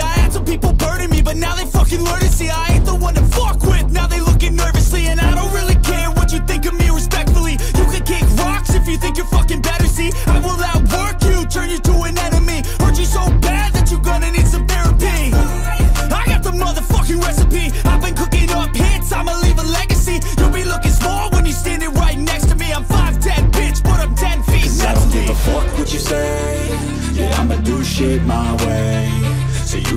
I had some people burning me, but now they fucking learn to see I ain't the one to fuck with, now they looking nervously. And I don't really care what you think of me, respectfully. You can kick rocks if you think you're fucking better, see? I will outwork you, turn you to an enemy. Hurt you so bad that you're gonna need some therapy. I got the motherfucking recipe. I've been cooking up hits, I'ma leave a legacy. You'll be looking small when you're standing right next to me. I'm 5'10", bitch, but I'm 10 feet next to me. I don't give a fuck what you say. Yeah, I'ma do shit my way. So you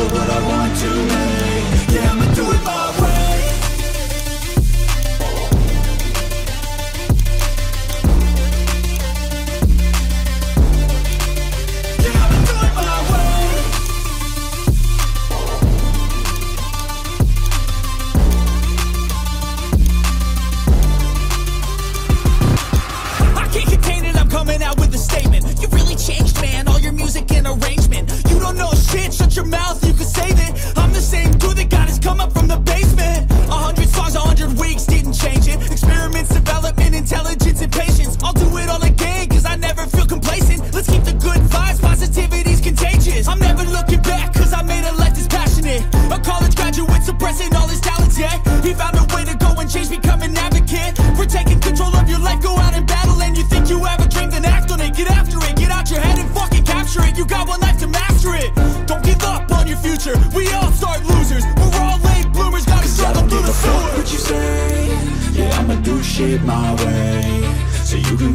what I want to make. Yeah, I'ma do it my way. Yeah, I'ma do it my way. I can't contain it, I'm coming out with a statement. You really changed, man, all your music and arrangement. You don't know shit, shut your mouth, you can save it. I'm the same dude that got his come up from the basement. 100 songs, 100 weeks, didn't change it. Experiments, development, intelligence, and patience. I'll do it all again, cause I never feel complacent. Let's keep the good vibes, positivity's contagious. I'm never looking back, cause I made a life that's passionate. A college graduate suppressing all his talents, yeah. He found a way to go and change, become an advocate. For taking control of your life, go out and battle. And you think you have a dream, then act on it. Get after it, get out your head and fucking capture it. You got one life to master it. Don't give up on your future, we all start losers. We're all late bloomers, gotta struggle through the sewer. Fuck what you say, yeah, I'ma do shit my way. So you can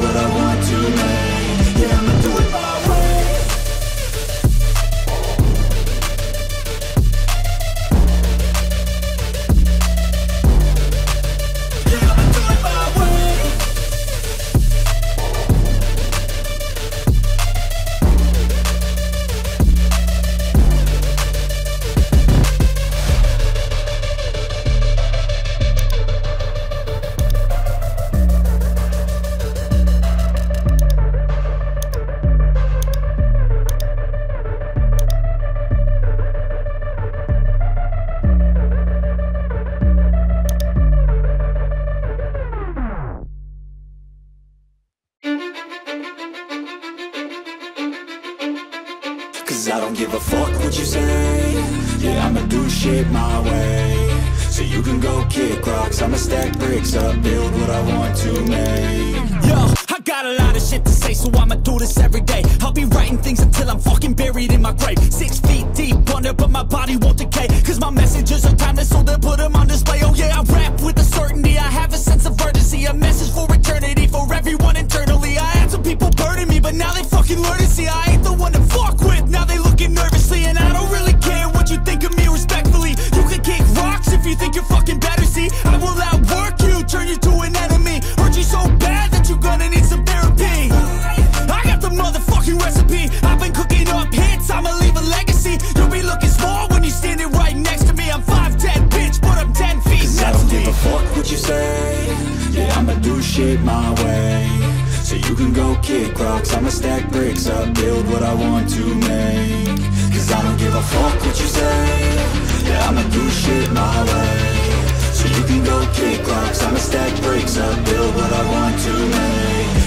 what I want to make. Yeah, I'ma do it my way. I don't give a fuck what you say. Yeah, I'ma do shit my way. So you can go kick rocks, I'ma stack bricks up, build what I want to make. Yo, I got a lot of shit to say, so I'ma do this every day. I'll be writing things until I'm fucking buried in my grave. 6 feet deep under, but my body won't decay. Cause my messages are timeless, so they'll put them on display. Oh yeah, I rap with a certainty, I have a sense of urgency. A message for eternity, for everyone internally. I had some people burning me, but now they fucking learn to see I ain't the one to fuck with, now they looking nervously. And I don't really care what you think of me, respectfully. You can kick rocks if you think you're fucking better, see? I will outwork you, turn you to an enemy. Hurt you so bad that you're gonna need some therapy. I got the motherfucking recipe. I've been cooking up hits, I'ma leave a legacy. You'll be looking small when you're standing right next to me. I'm 5'10", bitch, but I'm 10 feet next to me. Cause I don't give a fuck what you say. Yeah, I'ma do shit my way. So you can go kick rocks, I'ma stack bricks up, build what I want to make. Cause I don't give a fuck what you say, yeah, I'ma do shit my way. So you can go kick rocks, I'ma stack bricks up, build what I want to make.